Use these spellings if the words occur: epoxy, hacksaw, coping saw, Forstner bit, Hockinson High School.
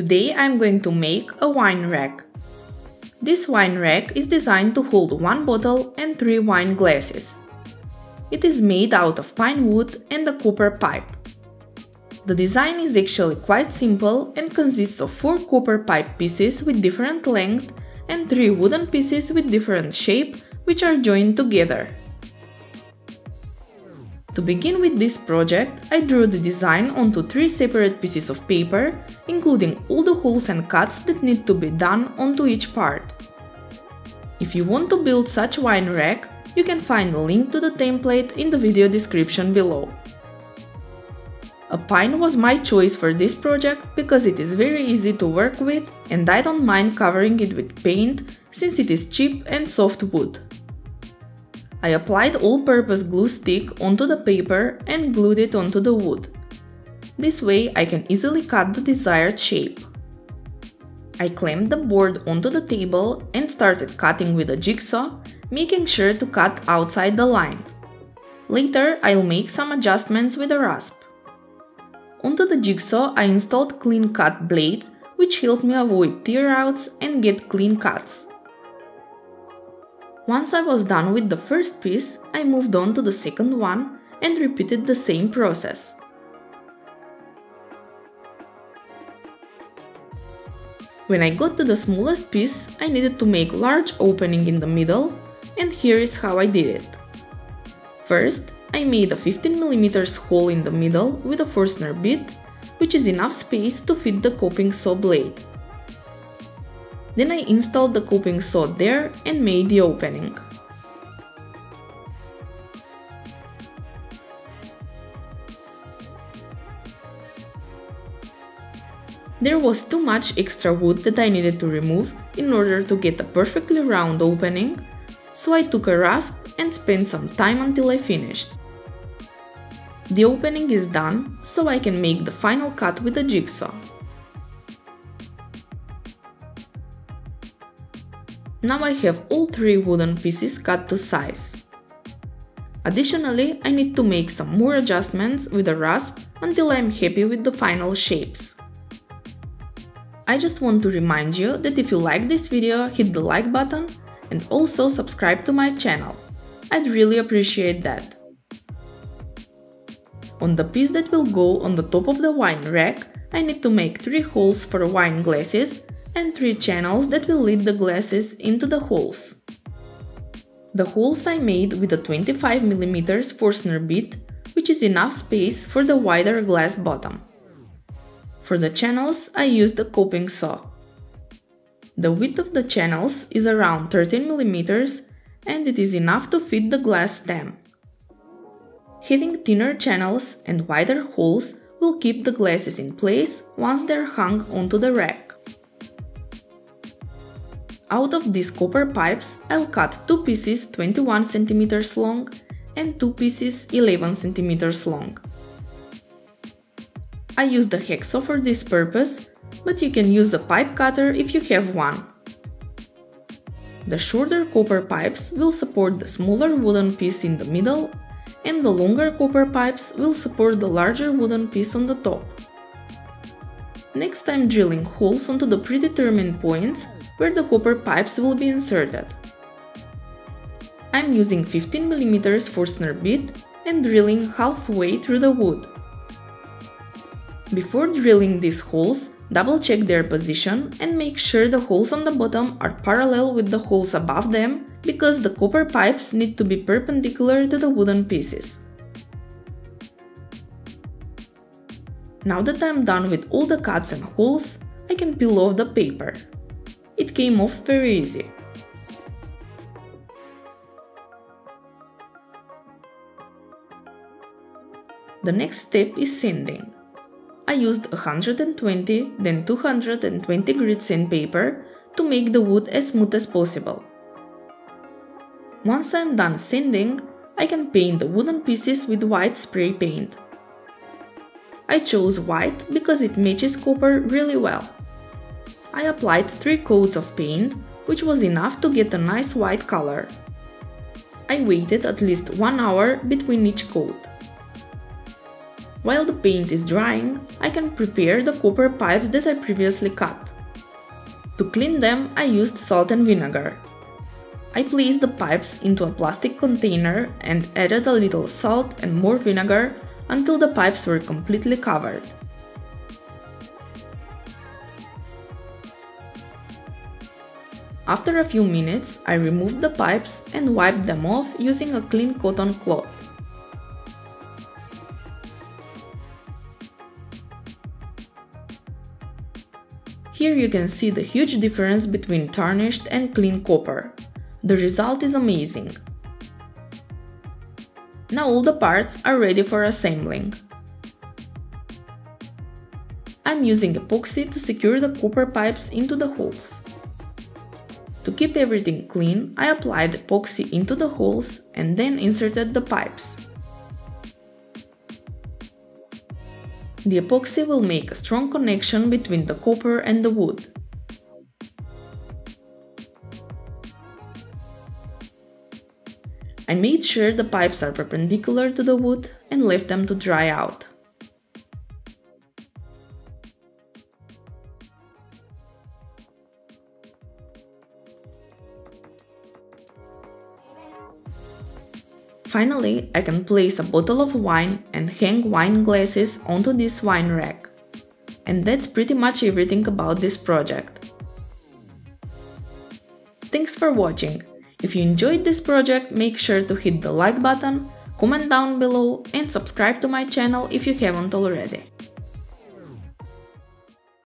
Today I'm going to make a wine rack. This wine rack is designed to hold one bottle and three wine glasses. It is made out of pine wood and a copper pipe. The design is actually quite simple and consists of four copper pipe pieces with different length and three wooden pieces with different shape, which are joined together. To begin with this project, I drew the design onto three separate pieces of paper, including all the holes and cuts that need to be done onto each part. If you want to build such wine rack, you can find a link to the template in the video description below. A pine was my choice for this project because it is very easy to work with and I don't mind covering it with paint since it is cheap and soft wood. I applied all-purpose glue stick onto the paper and glued it onto the wood. This way I can easily cut the desired shape. I clamped the board onto the table and started cutting with a jigsaw, making sure to cut outside the line. Later I'll make some adjustments with a rasp. Onto the jigsaw I installed clean cut blade, which helped me avoid tear-outs and get clean cuts. Once I was done with the first piece, I moved on to the second one and repeated the same process. When I got to the smallest piece, I needed to make a large opening in the middle, and here is how I did it. First, I made a 15mm hole in the middle with a Forstner bit, which is enough space to fit the coping saw blade. Then I installed the coping saw there and made the opening. There was too much extra wood that I needed to remove in order to get a perfectly round opening, so I took a rasp and spent some time until I finished. The opening is done, so I can make the final cut with a jigsaw. Now I have all three wooden pieces cut to size. Additionally, I need to make some more adjustments with a rasp until I'm happy with the final shapes. I just want to remind you that if you like this video, hit the like button and also subscribe to my channel. I'd really appreciate that. On the piece that will go on the top of the wine rack, I need to make three holes for wine glasses and three channels that will lead the glasses into the holes. The holes I made with a 25mm Forstner bit, which is enough space for the wider glass bottom. For the channels, I used a coping saw. The width of the channels is around 13mm and it is enough to fit the glass stem. Having thinner channels and wider holes will keep the glasses in place once they're hung onto the rack. Out of these copper pipes, I'll cut two pieces 21 cm long and two pieces 11 cm long. I used a hacksaw for this purpose, but you can use a pipe cutter if you have one. The shorter copper pipes will support the smaller wooden piece in the middle, and the longer copper pipes will support the larger wooden piece on the top. Next, I'm drilling holes onto the predetermined points where the copper pipes will be inserted. I'm using 15mm Forstner bit and drilling halfway through the wood. Before drilling these holes, double check their position and make sure the holes on the bottom are parallel with the holes above them, because the copper pipes need to be perpendicular to the wooden pieces. Now that I'm done with all the cuts and holes, I can peel off the paper. It came off very easy. The next step is sanding. I used 120 then 220 grit sandpaper to make the wood as smooth as possible. Once I'm done sanding, I can paint the wooden pieces with white spray paint. I chose white because it matches copper really well. I applied three coats of paint, which was enough to get a nice white color. I waited at least 1 hour between each coat. While the paint is drying, I can prepare the copper pipes that I previously cut. To clean them, I used salt and vinegar. I placed the pipes into a plastic container and added a little salt and more vinegar until the pipes were completely covered. After a few minutes, I removed the pipes and wiped them off using a clean cotton cloth. Here you can see the huge difference between tarnished and clean copper. The result is amazing. Now all the parts are ready for assembling. I'm using epoxy to secure the copper pipes into the holes. To keep everything clean, I applied epoxy into the holes and then inserted the pipes. The epoxy will make a strong connection between the copper and the wood. I made sure the pipes are perpendicular to the wood and left them to dry out. Finally, I can place a bottle of wine and hang wine glasses onto this wine rack. And that's pretty much everything about this project. Thanks for watching! If you enjoyed this project, make sure to hit the like button, comment down below and subscribe to my channel if you haven't already.